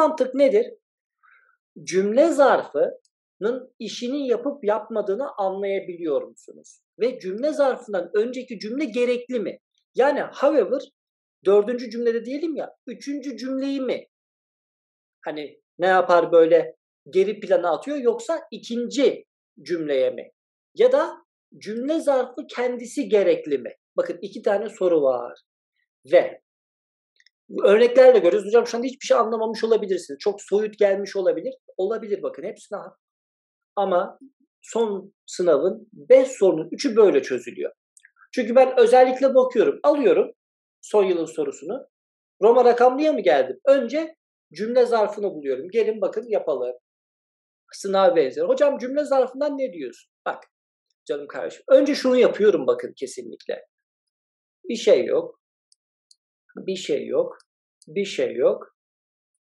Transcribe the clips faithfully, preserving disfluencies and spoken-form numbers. mantık nedir? Cümle zarfının işini yapıp yapmadığını anlayabiliyor musunuz? Ve cümle zarfından önceki cümle gerekli mi? Yani however, dördüncü cümlede diyelim ya, üçüncü cümleyi mi? Hani ne yapar böyle geri plana atıyor, yoksa ikinci cümleye mi? Ya da cümle zarfı kendisi gerekli mi? Bakın iki tane soru var. Ve örneklerle görüyoruz. Hocam şu anda hiçbir şey anlamamış olabilirsiniz. Çok soyut gelmiş olabilir. Olabilir, bakın hepsine. Ama son sınavın beş sorunun üçü böyle çözülüyor. Çünkü ben özellikle bakıyorum. Alıyorum son yılın sorusunu. Roma rakamlıya mı geldim? Önce cümle zarfını buluyorum. Gelin bakın yapalım. Sınav benzer. Hocam cümle zarfından ne diyorsun? Bak canım kardeşim. Önce şunu yapıyorum bakın kesinlikle. Bir şey yok. Bir şey yok. Bir şey yok.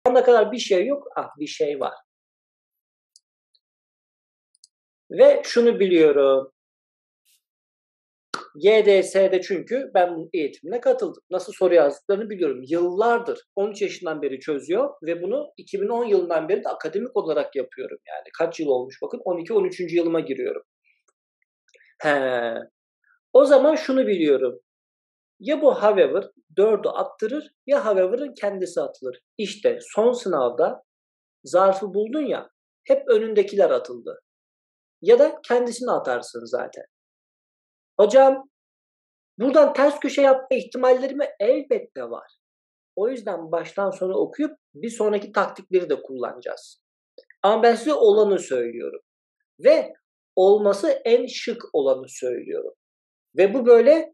Şu ana kadar bir şey yok. Ah bir şey var. Ve şunu biliyorum. Y D S'de çünkü ben bunun eğitimine katıldım. Nasıl soru yazdıklarını biliyorum. Yıllardır, on üç yaşından beri çözüyor ve bunu iki bin on yılından beri de akademik olarak yapıyorum yani. Kaç yıl olmuş bakın, on iki on üçüncü yılıma giriyorum. He. O zaman şunu biliyorum. Ya bu however dördü attırır ya however'ın kendisi atılır. İşte son sınavda zarfı buldun ya, hep önündekiler atıldı. Ya da kendisini atarsın zaten. Hocam buradan ters köşe yapma ihtimalleri mi? Elbette var. O yüzden baştan sona okuyup bir sonraki taktikleri de kullanacağız. Ama ben size olanı söylüyorum. Ve olması en şık olanı söylüyorum. Ve bu böyle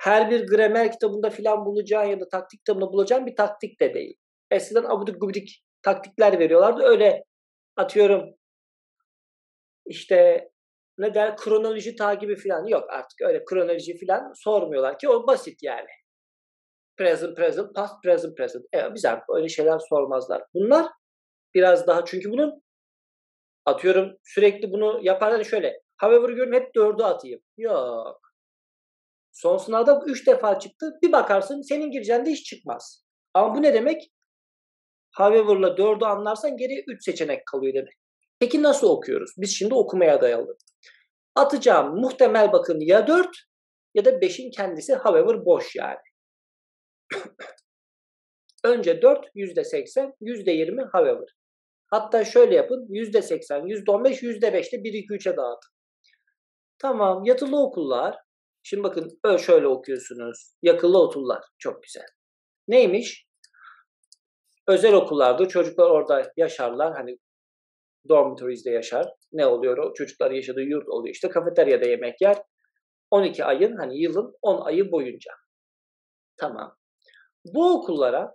her bir gramer kitabında filan bulacağın ya da taktik kitabında bulacağın bir taktik de değil. Eskiden abudik gubidik taktikler veriyorlardı. Öyle atıyorum işte... Ne der? Kronoloji takibi falan yok artık, öyle kronoloji falan sormuyorlar ki o basit yani. Present, present, past, present, present. E, biz artık öyle şeyler sormazlar. Bunlar biraz daha, çünkü bunun atıyorum sürekli bunu yaparlar şöyle. However görün hep dördü atayım. Yok. Son sınavda üç defa çıktı. Bir bakarsın senin gireceğin de hiç çıkmaz. Ama bu ne demek? However'la dördü anlarsan geriye üç seçenek kalıyor demek. Peki nasıl okuyoruz? Biz şimdi okumaya dayalı. Atacağım muhtemel bakın ya dört ya da beşin kendisi however boş yani. Önce dört, yüzde seksen, yüzde yirmi however. Hatta şöyle yapın, yüzde seksen, yüzde on beş, yüzde beşte bir iki üçe dağıtın. Tamam, yatılı okullar. Şimdi bakın şöyle okuyorsunuz. Yakılı okullar. Çok güzel. Neymiş? Özel okullarda çocuklar orada yaşarlar. Hani dormitory'de yaşar. Ne oluyor o? Çocuklar yaşadığı yurt oluyor. İşte kafeteryada yemek yer. on iki ayın, hani yılın on ayı boyunca. Tamam. Bu okullara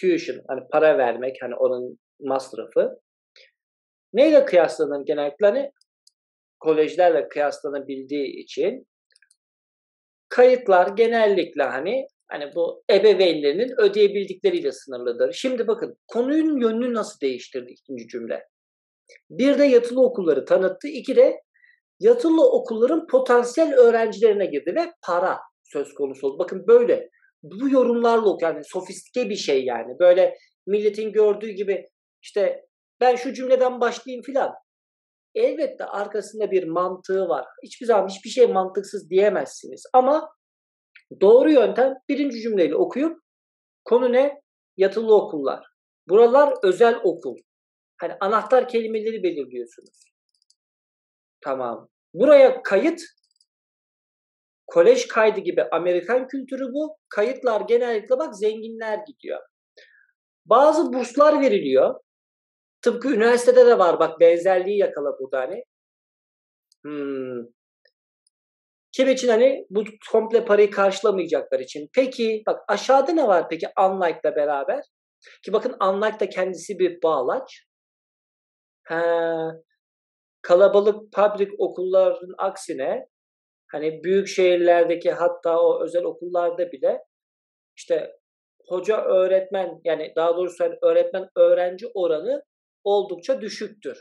tuition, hani para vermek, hani onun masrafı neyle kıyaslanır genellikle? Hani kolejlerle kıyaslanabildiği için kayıtlar genellikle hani Hani bu ebeveynlerinin ödeyebildikleriyle sınırlıdır. Şimdi bakın konunun yönünü nasıl değiştirdi ikinci cümle. Bir de yatılı okulları tanıttı. İki de yatılı okulların potansiyel öğrencilerine girdi ve para söz konusu oldu. Bakın böyle bu yorumlarla oku. Yani sofistike bir şey yani. Böyle milletin gördüğü gibi işte ben şu cümleden başlayayım filan. Elbette arkasında bir mantığı var. Hiçbir zaman hiçbir şey mantıksız diyemezsiniz ama doğru yöntem birinci cümleyle okuyup konu ne? Yatılı okullar. Buralar özel okul. Hani anahtar kelimeleri belirliyorsunuz. Tamam. Buraya kayıt, kolej kaydı gibi Amerikan kültürü bu. Kayıtlar genellikle bak zenginler gidiyor. Bazı burslar veriliyor. Tıpkı üniversitede de var bak, benzerliği yakala burada hani. Hmm. Kim için? Hani bu komple parayı karşılamayacaklar için. Peki bak aşağıda ne var peki unlike'la beraber? Ki bakın unlike da kendisi bir bağlaç. He, kalabalık public okulların aksine hani büyük şehirlerdeki hatta o özel okullarda bile işte hoca öğretmen, yani daha doğrusu hani öğretmen öğrenci oranı oldukça düşüktür.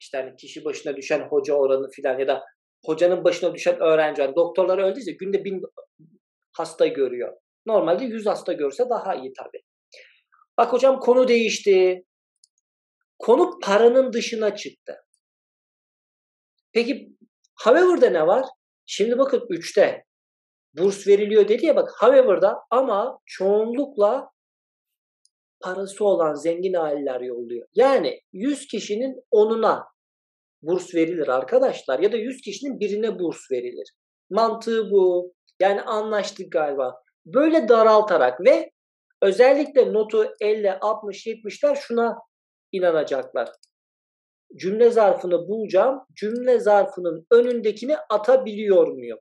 İşte hani kişi başına düşen hoca oranı filan ya da hocanın başına düşen öğrenci. Yani doktorlar öldüyse günde bin hasta görüyor. Normalde yüz hasta görse daha iyi tabii. Bak hocam konu değişti. Konu paranın dışına çıktı. Peki however'da ne var? Şimdi bakın üçte burs veriliyor dedi ya, bak however'da ama çoğunlukla parası olan zengin aileler yolluyor. Yani yüz kişinin onuna burs verilir arkadaşlar ya da yüz kişinin birine burs verilir. Mantığı bu. Yani anlaştık galiba. Böyle daraltarak ve özellikle notu elli, altmış, yetmişler şuna inanacaklar. Cümle zarfını bulacağım. Cümle zarfının önündekini atabiliyor muyum?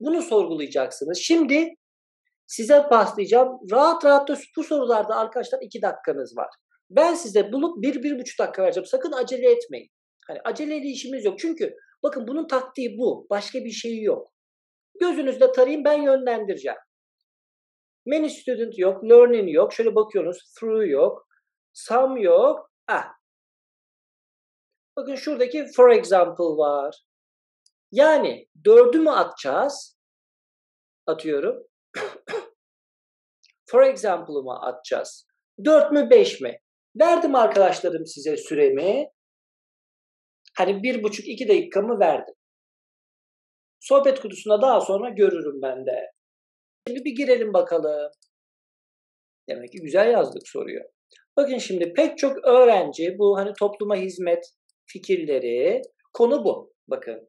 Bunu sorgulayacaksınız. Şimdi size paslayacağım. Rahat rahat da bu sorularda arkadaşlar iki dakikanız var. Ben size bulup bir, bir buçuk dakika vereceğim. Sakın acele etmeyin. Hani aceleli işimiz yok. Çünkü bakın bunun taktiği bu. Başka bir şey yok. Gözünüzde tarayın, ben yönlendireceğim. Many student yok, learning yok. Şöyle bakıyorsunuz. Through yok. Some yok. Ah. Bakın şuradaki for example var. Yani dördü mü atacağız? Atıyorum. For example'ı mı atacağız? Dört mü beş mi? Verdim arkadaşlarım size süremi. Hani bir buçuk iki dakikamı verdim. Sohbet kutusuna daha sonra görürüm ben de. Şimdi bir girelim bakalım. Demek ki güzel yazdık soruyu. Bakın şimdi pek çok öğrenci bu hani topluma hizmet fikirleri, konu bu. Bakın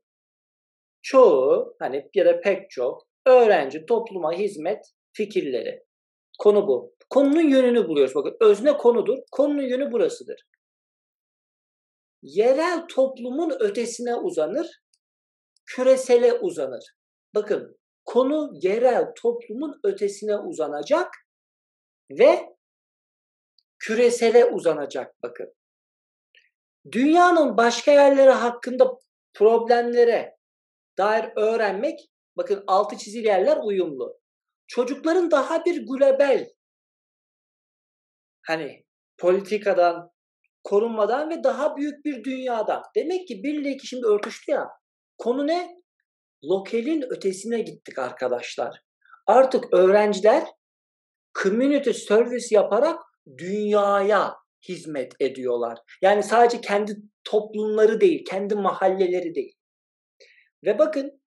çoğu hani ya da pek çok öğrenci topluma hizmet fikirleri. Konu bu. Konunun yönünü buluyoruz. Bakın özne konudur. Konunun yönü burasıdır. Yerel toplumun ötesine uzanır. Küresele uzanır. Bakın konu yerel toplumun ötesine uzanacak ve küresele uzanacak bakın. Dünyanın başka yerleri hakkında problemlere dair öğrenmek, bakın altı çizili yerler uyumlu. Çocukların daha bir global hani politikadan, korunmadan ve daha büyük bir dünyadan. Demek ki bir ile iki şimdi örtüştü ya. Konu ne? Lokalin ötesine gittik arkadaşlar. Artık öğrenciler community service yaparak dünyaya hizmet ediyorlar. Yani sadece kendi toplumları değil, kendi mahalleleri değil. Ve bakın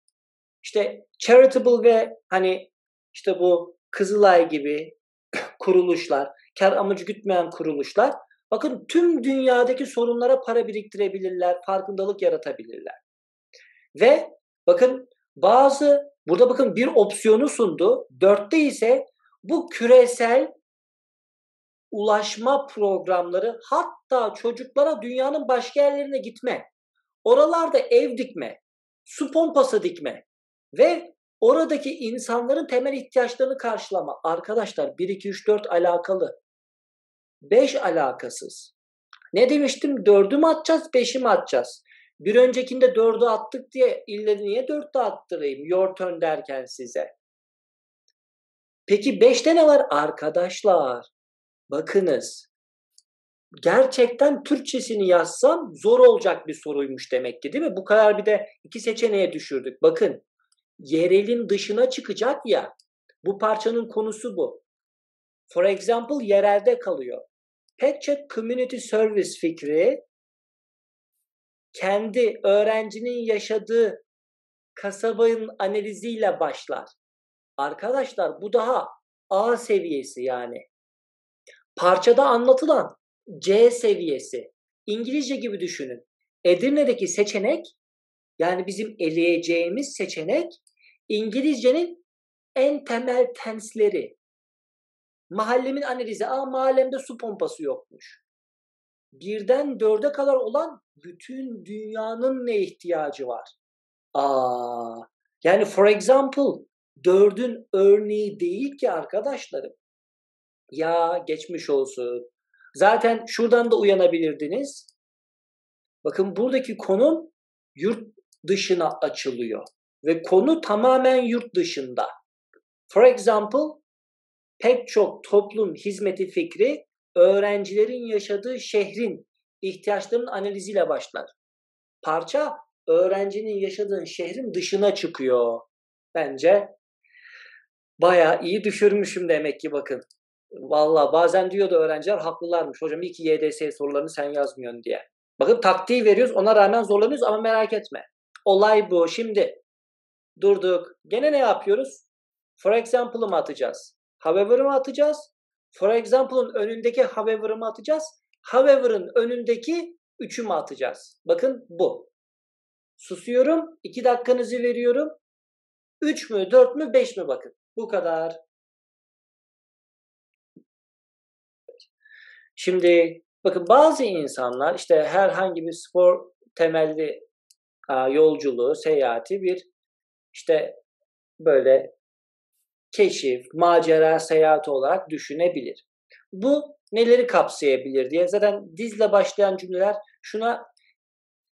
işte charitable ve hani işte bu Kızılay gibi kuruluşlar, kar amacı gütmeyen kuruluşlar, bakın tüm dünyadaki sorunlara para biriktirebilirler, farkındalık yaratabilirler. Ve bakın bazı, burada bakın bir opsiyonu sundu. Dörtte ise bu küresel ulaşma programları, hatta çocuklara dünyanın başka yerlerine gitme, oralarda ev dikme, su pompası dikme ve oradaki insanların temel ihtiyaçlarını karşılama. Arkadaşlar bir, iki, üç, dört alakalı. beş alakasız. Ne demiştim? dördü mü atacağız, beşi mi atacağız? Bir öncekinde dördü attık diye ille niye dörtte attırayım? Your turn derken size. Peki beşte ne var? Arkadaşlar bakınız. Gerçekten Türkçesini yazsam zor olacak bir soruymuş demek ki değil mi? Bu kadar bir de iki seçeneğe düşürdük. Bakın yerelin dışına çıkacak ya. Bu parçanın konusu bu. For example yerelde kalıyor. Pek çok community service fikri kendi öğrencinin yaşadığı kasabanın analiziyle başlar. Arkadaşlar bu daha A seviyesi yani. Parçada anlatılan C seviyesi. İngilizce gibi düşünün. Edirne'deki seçenek yani bizim eleyeceğimiz seçenek İngilizcenin en temel tensleri. Mahallemin analizi. Aa mahallemde su pompası yokmuş. Birden dörde kadar olan bütün dünyanın ne ihtiyacı var? Aa, yani for example dördün örneği değil ki arkadaşlarım. Ya geçmiş olsun. Zaten şuradan da uyanabilirdiniz. Bakın buradaki konu yurt dışına açılıyor. Ve konu tamamen yurt dışında. For example pek çok toplum hizmeti fikri öğrencilerin yaşadığı şehrin ihtiyaçlarının analiziyle başlar. Parça öğrencinin yaşadığı şehrin dışına çıkıyor. Bence bayağı iyi düşürmüşüm demek ki bakın. Valla bazen diyordu öğrenciler, haklılarmış. Hocam iyi ki Y D S sorularını sen yazmıyorsun diye. Bakın taktiği veriyoruz, ona rağmen zorlanıyoruz ama merak etme. Olay bu. Şimdi durduk. Gene ne yapıyoruz? For example'ı mı atacağız? However'ı mı atacağız? For example'ın önündeki however'ı mı atacağız? However'ın önündeki üçü mü atacağız? Bakın bu. Susuyorum. iki dakikanızı veriyorum. üç mü, dört mü, beş mi bakın. Bu kadar. Şimdi bakın bazı insanlar işte herhangi bir spor temelli a, yolculuğu, seyahati bir işte böyle keşif, macera seyahati olarak düşünebilir. Bu neleri kapsayabilir diye zaten dizle başlayan cümleler şuna,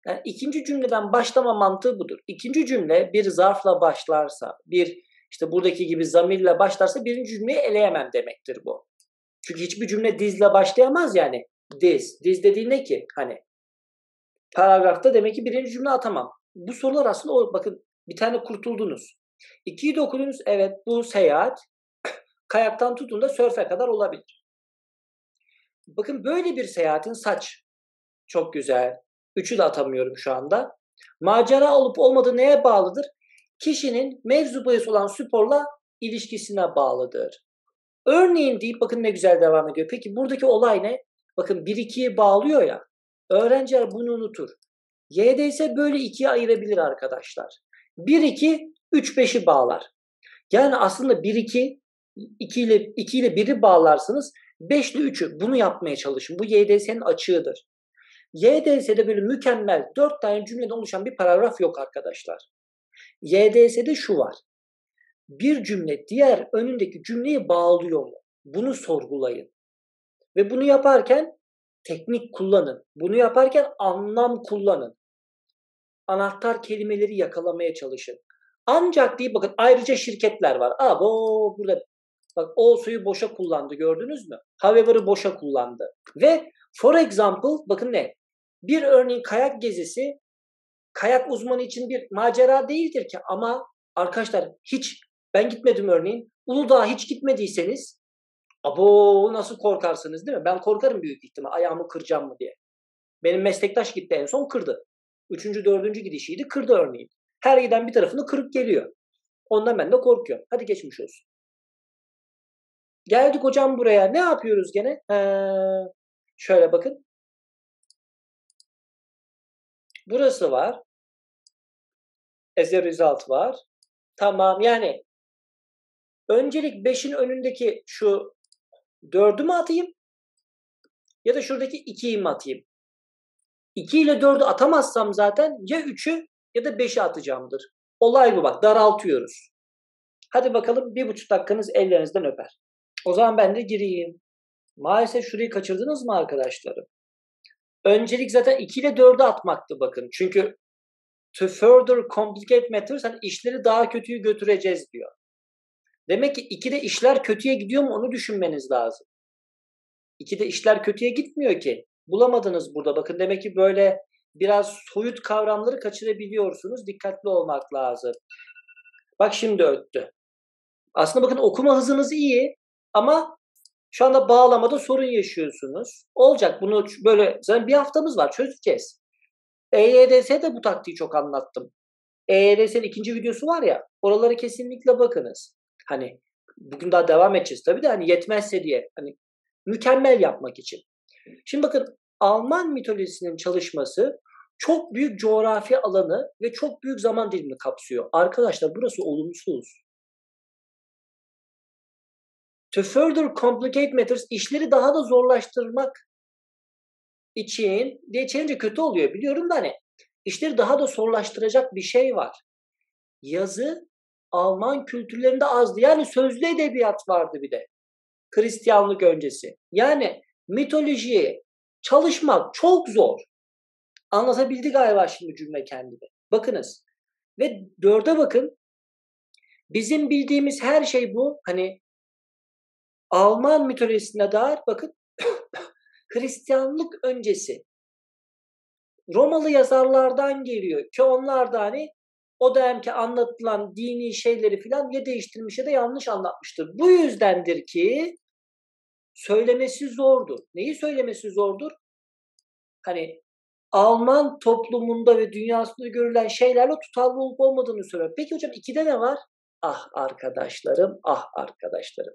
yani ikinci cümleden başlama mantığı budur. İkinci cümle bir zarfla başlarsa, bir işte buradaki gibi zamirle başlarsa birinci cümleyi eleyemem demektir bu. Çünkü hiçbir cümle dizle başlayamaz yani. Diz. Diz dediğin ne ki? Hani paragrafta demek ki birinci cümle atamam. Bu sorular aslında o, bakın bir tane kurtuldunuz. İkiyi de okudunuz. Evet, bu seyahat kayaktan tutun da sörfe kadar olabilir. Bakın böyle bir seyahatin saç. Çok güzel. Üçü de atamıyorum şu anda. Macera olup olmadığı neye bağlıdır? Kişinin mevzu bahis olan sporla ilişkisine bağlıdır. Örneğin deyip bakın ne güzel devam ediyor. Peki buradaki olay ne? Bakın bir ikiye bağlıyor ya. Öğrenciler bunu unutur. Y D S böyle ikiye ayırabilir arkadaşlar. bir iki üç beşi bağlar. Yani aslında bir iki iki ile biri bağlarsınız. beş ile üçü. Bunu yapmaya çalışın. Bu Y D S'nin açığıdır. Y D S'de böyle mükemmel dört tane cümleden oluşan bir paragraf yok arkadaşlar. Y D S'de şu var. Bir cümle diğer önündeki cümleyi bağlıyor mu? Bunu sorgulayın. Ve bunu yaparken teknik kullanın. Bunu yaparken anlam kullanın. Anahtar kelimeleri yakalamaya çalışın. Ancak diye bakın ayrıca şirketler var. Abo burada bak o suyu boşa kullandı, gördünüz mü? However'ı boşa kullandı. Ve for example bakın ne? Bir örneğin kayak gezisi kayak uzmanı için bir macera değildir ki ama arkadaşlar hiç ben gitmedim örneğin. Uludağ'a hiç gitmediyseniz abo nasıl korkarsınız değil mi? Ben korkarım büyük ihtimal ayağımı kıracağım mı diye. Benim meslektaş gitti en son kırdı. Üçüncü, dördüncü gidişiydi kırdı örneğin. Her giden bir tarafını kırıp geliyor. Ondan ben de korkuyorum. Hadi geçmiş olsun. Geldik hocam buraya. Ne yapıyoruz gene? He, şöyle bakın. Burası var. As a result var. Tamam yani öncelik beşin önündeki şu dördü mü atayım? Ya da şuradaki ikiyi mi atayım? iki ile dördü atamazsam zaten ya üçü ya da beşi atacağımdır. Olay bu bak, daraltıyoruz. Hadi bakalım bir buçuk dakikanız ellerinizden öper. O zaman ben de gireyim. Maalesef şurayı kaçırdınız mı arkadaşlarım? Öncelik zaten iki ile dördü atmaktı bakın. Çünkü to further complicate matters, hani işleri daha kötüye götüreceğiz diyor. Demek ki ikide işler kötüye gidiyor mu onu düşünmeniz lazım. ikide işler kötüye gitmiyor ki. Bulamadınız burada. Bakın demek ki böyle biraz soyut kavramları kaçırabiliyorsunuz. Dikkatli olmak lazım. Bak şimdi öttü. Aslında bakın okuma hızınız iyi ama şu anda bağlamada sorun yaşıyorsunuz. Olacak bunu böyle zaten bir haftamız var, çözeceğiz. E Y D S'de bu taktiği çok anlattım. E Y D S'nin ikinci videosu var ya, oralara kesinlikle bakınız. Hani bugün daha devam edeceğiz tabii de hani yetmezse diye hani mükemmel yapmak için. Şimdi bakın Alman mitolojisinin çalışması çok büyük coğrafi alanı ve çok büyük zaman dilimini kapsıyor. Arkadaşlar burası olumsuz. To further complicate matters, işleri daha da zorlaştırmak için diye çevirince kötü oluyor biliyorum da hani işleri daha da zorlaştıracak bir şey var. Yazı Alman kültürlerinde azdı. Yani sözlü edebiyat vardı bir de. Hristiyanlık öncesi. Yani mitolojiye çalışmak çok zor. Anlatabildi galiba şimdi cümle kendini. Bakınız. Ve dörde bakın. Bizim bildiğimiz her şey bu. Hani Alman mitolojisine dair bakın. Hristiyanlık öncesi. Romalı yazarlardan geliyor. Ki onlar da hani o dönemki anlatılan dini şeyleri falan ya değiştirmiş ya da yanlış anlatmıştır. Bu yüzdendir ki söylemesi zordur. Neyi söylemesi zordur? Hani Alman toplumunda ve dünyasında görülen şeylerle tutarlı olup olmadığını soruyor. Peki hocam ikide ne var? Ah arkadaşlarım, ah arkadaşlarım.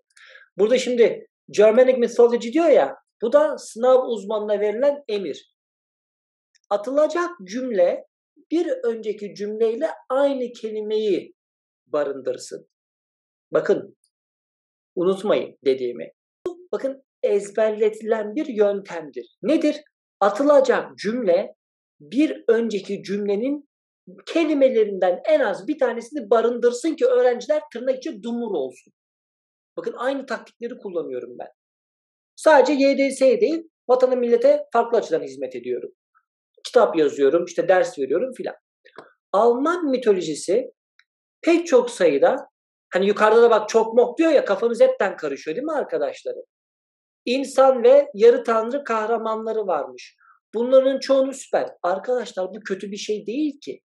Burada şimdi Germanic Mythology diyor ya, bu da sınav uzmanına verilen emir. Atılacak cümle bir önceki cümleyle aynı kelimeyi barındırsın. Bakın, unutmayın dediğimi. Bakın, ezberletilen bir yöntemdir. Nedir? Atılacak cümle bir önceki cümlenin kelimelerinden en az bir tanesini barındırsın ki öğrenciler tırnak içi dumur olsun. Bakın, aynı taktikleri kullanıyorum ben. Sadece Y D S'ye değil, vatana millete farklı açıdan hizmet ediyorum. Kitap yazıyorum, işte ders veriyorum filan. Alman mitolojisi pek çok sayıda, hani yukarıda da bak çok mok diyor ya, kafanız hepten karışıyor değil mi arkadaşlarım? İnsan ve yarı tanrı kahramanları varmış. Bunların çoğunu süper. Arkadaşlar bu kötü bir şey değil ki.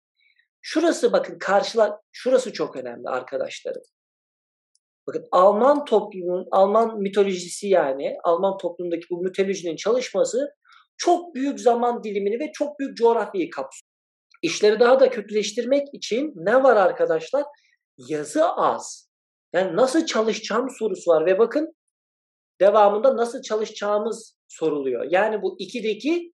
Şurası bakın karşıla, şurası çok önemli arkadaşlarım. Bakın Alman toplumun, Alman mitolojisi yani Alman toplumundaki bu mitolojinin çalışması çok büyük zaman dilimini ve çok büyük coğrafyayı kapsıyor. İşleri daha da kötüleştirmek için ne var arkadaşlar? Yazı az. Yani nasıl çalışacağım sorusu var ve bakın devamında nasıl çalışacağımız soruluyor. Yani bu ikideki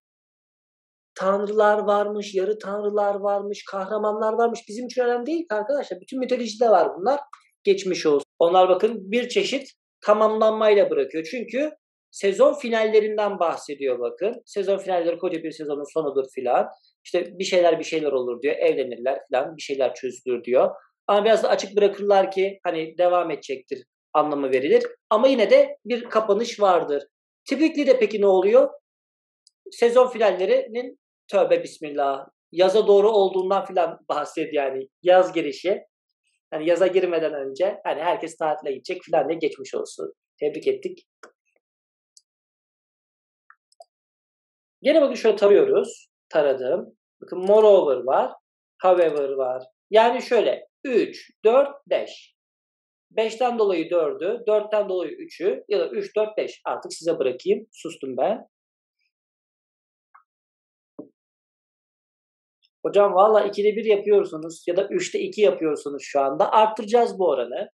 tanrılar varmış, yarı tanrılar varmış, kahramanlar varmış. Bizim için önemli değil ki arkadaşlar. Bütün mitolojide var bunlar. Geçmiş olsun. Onlar bakın bir çeşit tamamlanmayla bırakıyor. Çünkü sezon finallerinden bahsediyor bakın. Sezon finalleri koca bir sezonun sonudur filan. İşte bir şeyler bir şeyler olur diyor. Evlenirler filan. Bir şeyler çözülür diyor. Ama biraz da açık bırakırlar ki hani devam edecektir anlamı verilir. Ama yine de bir kapanış vardır. Tipikli de peki ne oluyor? Sezon finallerinin tövbe bismillah. Yaza doğru olduğundan filan bahsediyor yani. Yaz girişi. Yani yaza girmeden önce hani herkes tatile gidecek filan diye geçmiş olsun. Tebrik ettik. Gene bakın şöyle tarıyoruz. Taradım. Bakın moreover var. However var. Yani şöyle üç, dört, beş. beşten dolayı dördü, dörtten dolayı üçü ya da üç, dört, beş. Artık size bırakayım. Sustum ben. Hocam valla ikide bir yapıyorsunuz ya da üçte iki yapıyorsunuz şu anda. Arttıracağız bu oranı.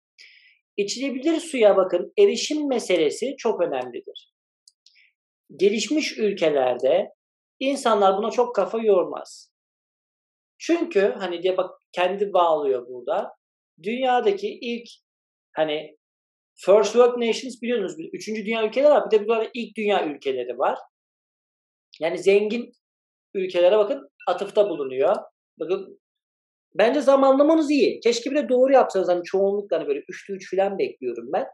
İçilebilir suya bakın. Erişim meselesi çok önemlidir. Gelişmiş ülkelerde insanlar buna çok kafa yormaz. Çünkü hani diye bak kendi bağlıyor burada. Dünyadaki ilk hani First World Nations biliyorsunuz. Üçüncü dünya ülkeleri var. Bir de burada ilk dünya ülkeleri var. Yani zengin ülkelere bakın atıfta bulunuyor. Bakın bence zamanlamanız iyi. Keşke bile doğru yapsanız. Hani çoğunlukla hani böyle üçte üç falan bekliyorum ben.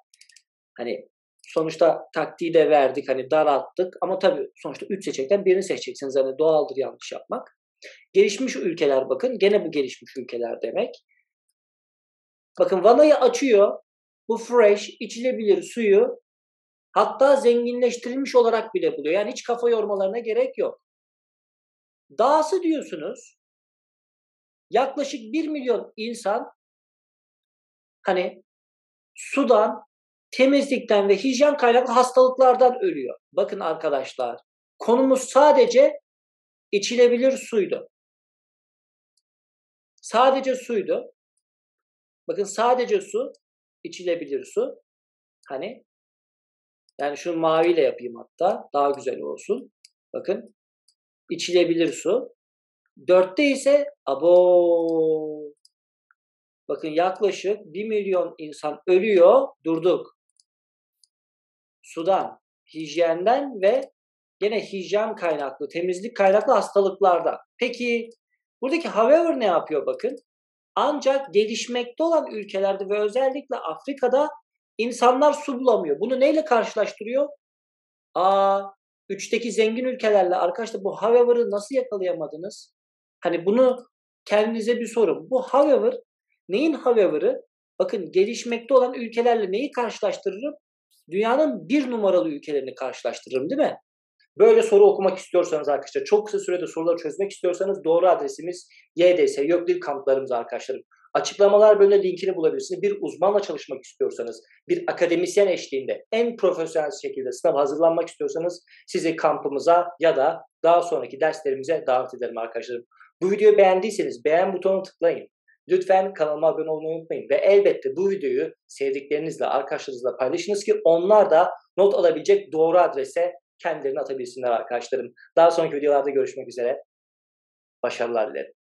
Hani sonuçta taktiği de verdik. Hani daralttık. Ama tabii sonuçta üç seçenekten birini seçeceksiniz. Hani doğaldır yanlış yapmak. Gelişmiş ülkeler bakın. Gene bu gelişmiş ülkeler demek. Bakın vanayı açıyor. Bu fresh, içilebilir suyu hatta zenginleştirilmiş olarak bile buluyor. Yani hiç kafa yormalarına gerek yok. Dahası diyorsunuz yaklaşık bir milyon insan hani sudan, temizlikten ve hijyen kaynaklı hastalıklardan ölüyor. Bakın arkadaşlar konumuz sadece içilebilir suydu. Sadece suydu. Bakın sadece su, içilebilir su. Hani yani şunu maviyle yapayım hatta daha güzel olsun. Bakın içilebilir su. Dörtte ise abo. Bakın yaklaşık bir milyon insan ölüyor. Durduk. Sudan, hijyenden ve gene hijyen kaynaklı, temizlik kaynaklı hastalıklardan. Peki buradaki however ne yapıyor bakın? Ancak gelişmekte olan ülkelerde ve özellikle Afrika'da insanlar su bulamıyor. Bunu neyle karşılaştırıyor? Aa, üçteki zengin ülkelerle arkadaşlar bu however'ı nasıl yakalayamadınız? Hani bunu kendinize bir sorun. Bu however, neyin however'ı? Bakın gelişmekte olan ülkelerle neyi karşılaştırırım? Dünyanın bir numaralı ülkelerini karşılaştırırım değil mi? Böyle soru okumak istiyorsanız arkadaşlar, çok kısa sürede soruları çözmek istiyorsanız doğru adresimiz Y D S, YÖKDİL kamplarımız arkadaşlarım. Açıklamalar bölümüne linkini bulabilirsiniz. Bir uzmanla çalışmak istiyorsanız, bir akademisyen eşliğinde en profesyonel şekilde sınav hazırlanmak istiyorsanız sizi kampımıza ya da daha sonraki derslerimize davet ederim arkadaşlarım. Bu videoyu beğendiyseniz beğen butonuna tıklayın. Lütfen kanalıma abone olmayı unutmayın ve elbette bu videoyu sevdiklerinizle, arkadaşlarınızla paylaşınız ki onlar da not alabilecek doğru adrese kendilerini atabilsinler arkadaşlarım. Daha sonraki videolarda görüşmek üzere. Başarılar dilerim.